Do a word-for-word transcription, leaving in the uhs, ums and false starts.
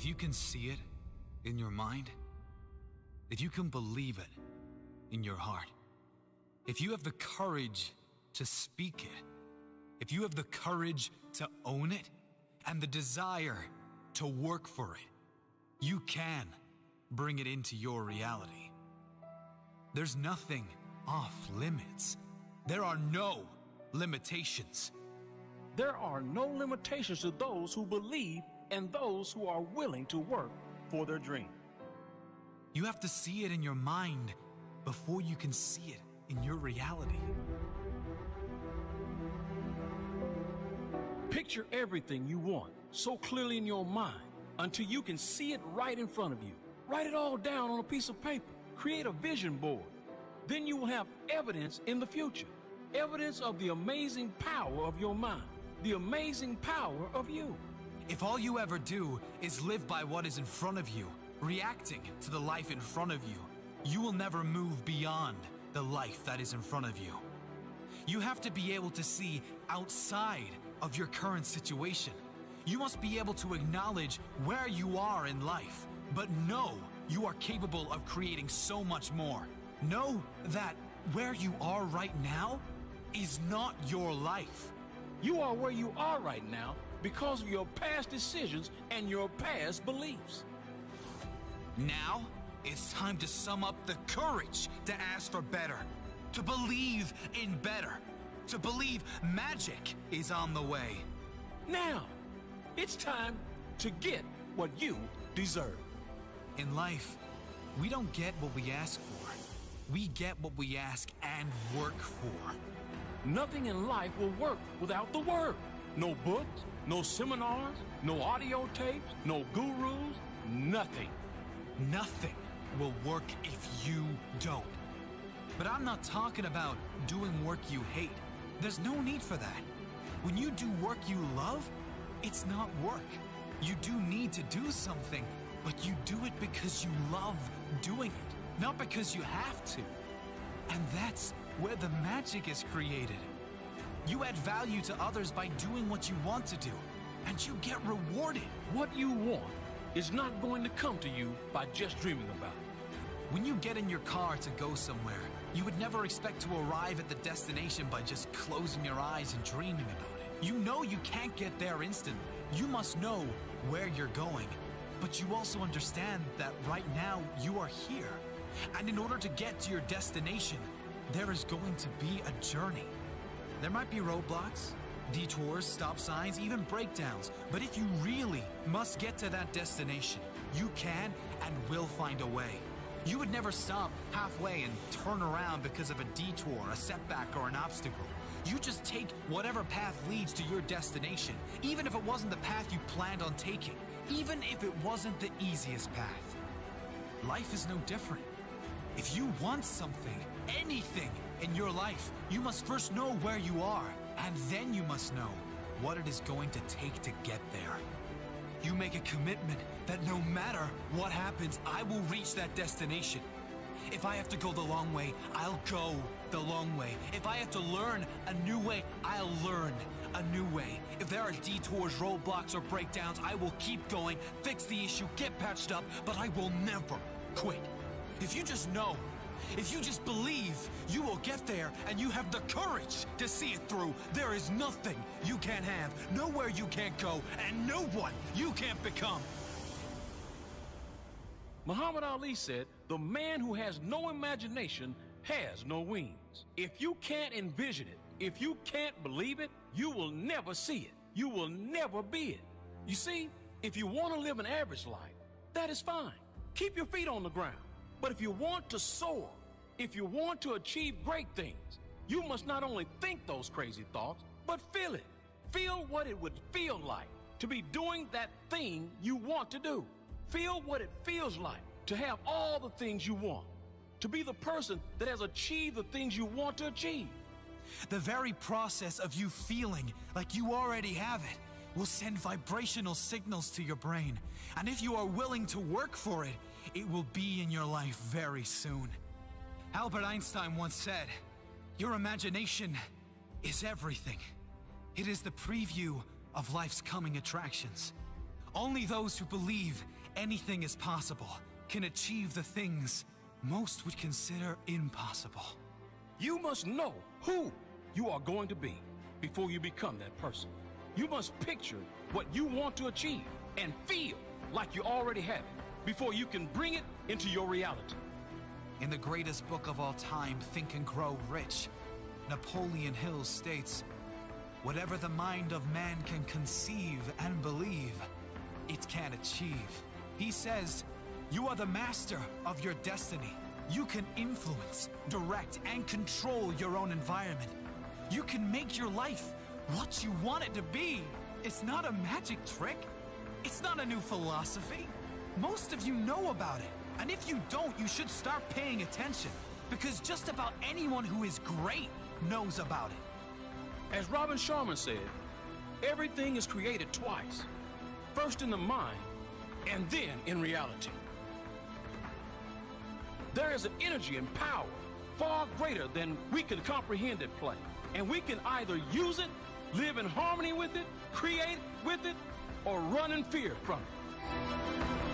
If you can see it in your mind, if you can believe it in your heart, if you have the courage to speak it, if you have the courage to own it and the desire to work for it, you can bring it into your reality. There's nothing off limits. There are no limitations. There are no limitations to those who believe and those who are willing to work for their dream. You have to see it in your mind before you can see it in your reality. Picture everything you want so clearly in your mind until you can see it right in front of you. Write it all down on a piece of paper. Create a vision board. Then you will have evidence in the future. Evidence of the amazing power of your mind. The amazing power of you. If all you ever do is live by what is in front of you, reacting to the life in front of you, you will never move beyond the life that is in front of you. You have to be able to see outside of your current situation. You must be able to acknowledge where you are in life, but know you are capable of creating so much more. Know that where you are right now is not your life. You are where you are right now because of your past decisions and your past beliefs. Now, it's time to sum up the courage to ask for better, to believe in better, to believe magic is on the way. Now, it's time to get what you deserve. In life, we don't get what we ask for. We get what we ask and work for. Nothing in life will work without the work. No books, no seminars, no audio tapes, no gurus, nothing. Nothing will work if you don't. But I'm not talking about doing work you hate. There's no need for that. When you do work you love, it's not work. You do need to do something, but you do it because you love doing it, not because you have to. And that's where the magic is created. You add value to others by doing what you want to do, and you get rewarded. What you want is not going to come to you by just dreaming about it. When you get in your car to go somewhere, you would never expect to arrive at the destination by just closing your eyes and dreaming about it. You know you can't get there instantly. You must know where you're going, but you also understand that right now you are here. And in order to get to your destination, there is going to be a journey. There might be roadblocks, detours, stop signs, even breakdowns. But if you really must get to that destination, you can and will find a way. You would never stop halfway and turn around because of a detour, a setback, or an obstacle. You just take whatever path leads to your destination, even if it wasn't the path you planned on taking, even if it wasn't the easiest path. Life is no different. If you want something, anything in your life, you must first know where you are, and then you must know what it is going to take to get there. You make a commitment that no matter what happens, I will reach that destination. If I have to go the long way, I'll go the long way. If I have to learn a new way, I'll learn a new way. If there are detours, roadblocks, or breakdowns, I will keep going, fix the issue, get patched up, but I will never quit. If you just know, if you just believe, you will get there, and you have the courage to see it through. There is nothing you can't have, nowhere you can't go, and no one you can't become. Muhammad Ali said, "The man who has no imagination has no wings." If you can't envision it, if you can't believe it, you will never see it. You will never be it. You see, if you want to live an average life, that is fine. Keep your feet on the ground. But if you want to soar, if you want to achieve great things, you must not only think those crazy thoughts, but feel it. Feel what it would feel like to be doing that thing you want to do. Feel what it feels like to have all the things you want, to be the person that has achieved the things you want to achieve. The very process of you feeling like you already have it will send vibrational signals to your brain. And if you are willing to work for it, it will be in your life very soon. Albert Einstein once said, "Your imagination is everything. It is the preview of life's coming attractions. Only those who believe anything is possible can achieve the things most would consider impossible. You must know who you are going to be before you become that person. You must picture what you want to achieve and feel like you already have it before you can bring it into your reality. In the greatest book of all time, Think and Grow Rich, Napoleon Hill states, "Whatever the mind of man can conceive and believe, it can achieve." He says, "You are the master of your destiny. You can influence, direct, and control your own environment. You can make your life what you want it to be." It's not a magic trick. It's not a new philosophy. Most of you know about it. And if you don't, you should start paying attention, because just about anyone who is great knows about it. As Robin Sharma said, everything is created twice, first in the mind and then in reality. There is an energy and power far greater than we can comprehend at play. And we can either use it, live in harmony with it, create with it, or run in fear from it.